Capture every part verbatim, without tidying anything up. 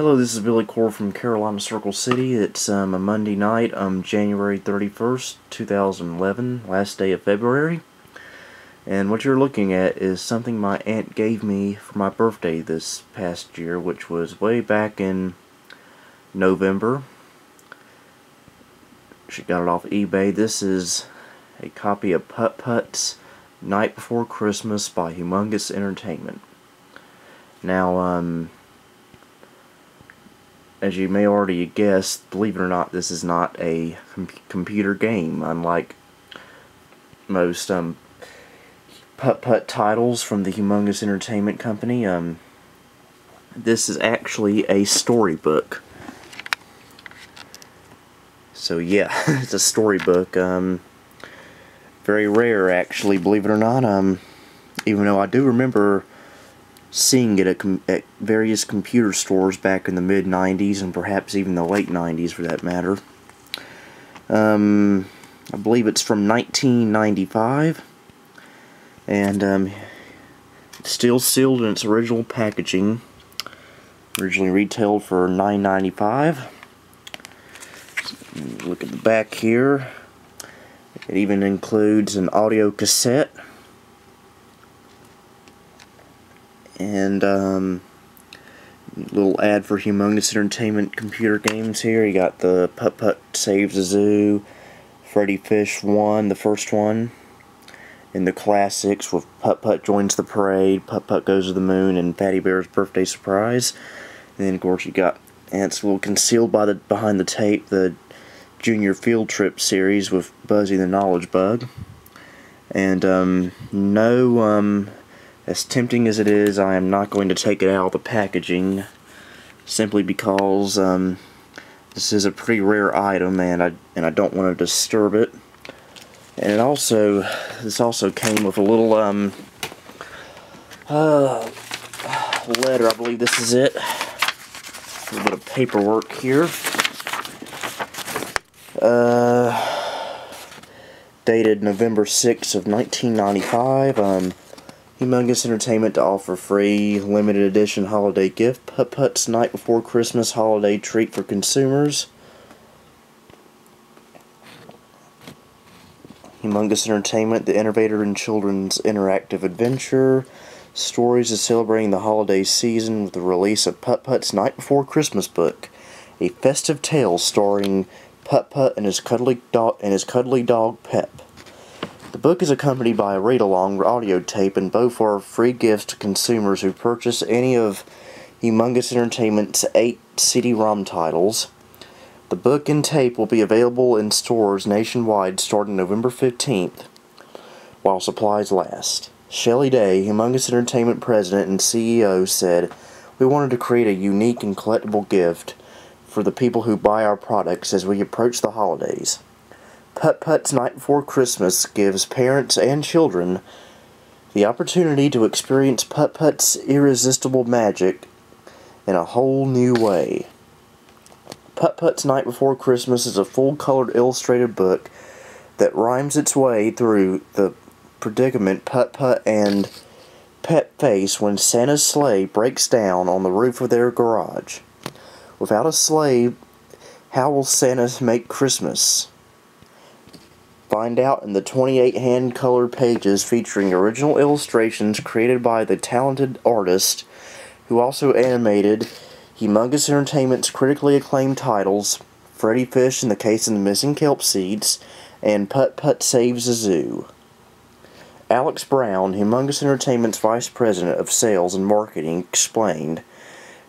Hello, this is Billy Cor from Carolina Circle City. It's um, a Monday night, um, January thirty-first, two thousand eleven, last day of February. And what you're looking at is something my aunt gave me for my birthday this past year, which was way back in November. She got it off eBay. This is a copy of Putt-Putt's Night Before Christmas by Humongous Entertainment. Now, um... as you may already guess, believe it or not, this is not a com computer game, unlike most um, putt-putt titles from the Humongous Entertainment Company. Um, this is actually a storybook. So yeah, it's a storybook. Um, very rare, actually, believe it or not. Um, even though I do remember seeing it at, com at various computer stores back in the mid nineties and perhaps even the late nineties for that matter. Um, I believe it's from nineteen ninety-five, and um, it's still sealed in its original packaging. Originally retailed for nine ninety-five. So, look at the back here. It even includes an audio cassette. And um, little ad for Humongous Entertainment computer games here. You got the Putt Putt Saves the Zoo, Freddy Fish one, the first one, and the classics with Putt Putt Joins the Parade, Putt Putt Goes to the Moon, and Fatty Bear's Birthday Surprise. And then of course you got, and it's a little concealed by the behind the tape, the Junior Field Trip series with Buzzy the Knowledge Bug. And um, no. Um, As tempting as it is, I am not going to take it out of the packaging, simply because um, this is a pretty rare item, and I and I don't want to disturb it. And it also, this also came with a little um, uh, letter. I believe this is it. A little bit of paperwork here. Uh, dated November sixth of nineteen ninety-five. Um. Humongous Entertainment to offer free, limited edition holiday gift, Putt Putt's Night Before Christmas holiday treat for consumers. Humongous Entertainment, the innovator in children's interactive adventure. Stories is celebrating the holiday season with the release of Putt Putt's Night Before Christmas book, a festive tale starring Putt Putt and his cuddly dog and his cuddly dog Pep. The book is accompanied by a read-along audio tape, and both are free gifts to consumers who purchase any of Humongous Entertainment's eight C D ROM titles. The book and tape will be available in stores nationwide starting November fifteenth, while supplies last. Shelley Day, Humongous Entertainment President and C E O, said, "We wanted to create a unique and collectible gift for the people who buy our products as we approach the holidays. Putt Putt's Night Before Christmas gives parents and children the opportunity to experience Putt Putt's irresistible magic in a whole new way. Putt Putt's Night Before Christmas is a full-colored illustrated book that rhymes its way through the predicament Putt Putt and Pep face when Santa's sleigh breaks down on the roof of their garage. Without a sleigh, how will Santa make Christmas? Find out in the twenty-eight hand-colored pages featuring original illustrations created by the talented artist who also animated Humongous Entertainment's critically acclaimed titles, Freddy Fish and the Case in the Missing Kelp Seeds, and Putt Putt Saves the Zoo." Alex Brown, Humongous Entertainment's Vice President of Sales and Marketing, explained,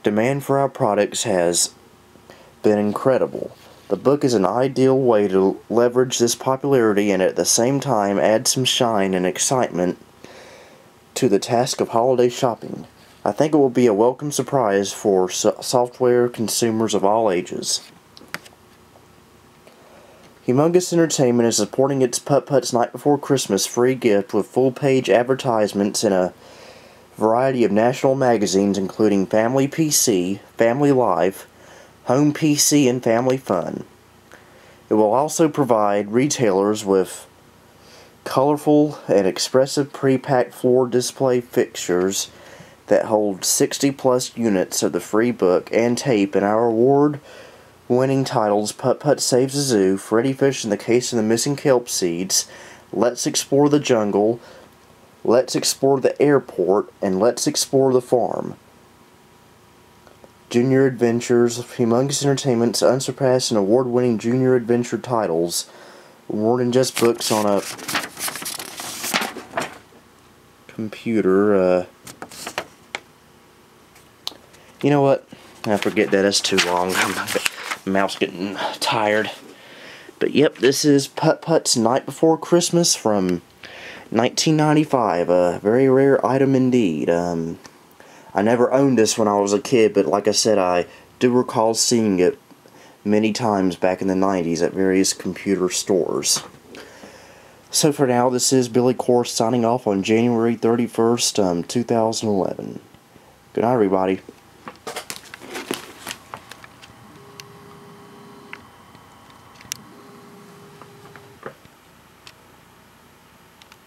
"Demand for our products has been incredible. The book is an ideal way to leverage this popularity and at the same time add some shine and excitement to the task of holiday shopping. I think it will be a welcome surprise for so software consumers of all ages." Humongous Entertainment is supporting its Putt Putt's Night Before Christmas free gift with full-page advertisements in a variety of national magazines including Family P C, Family Life, Home P C, and Family Fun. It will also provide retailers with colorful and expressive pre-packed floor display fixtures that hold sixty plus units of the free book and tape and our award-winning titles Putt Putt Saves the Zoo, Freddy Fish and the Case in the Missing Kelp Seeds, Let's Explore the Jungle, Let's Explore the Airport, and Let's Explore the Farm. Junior Adventures, Humongous Entertainment's unsurpassed and award-winning Junior Adventure titles, more than just books on a computer. Uh, you know what? I forget that. It's too long. Mouth's getting tired. But yep, this is Putt-Putt's Night Before Christmas from nineteen ninety-five. A very rare item indeed. Um... I never owned this when I was a kid, but like I said, I do recall seeing it many times back in the nineties at various computer stores. So for now, this is Billy Cor signing off on January thirty-first, um, two thousand eleven. Good night, everybody.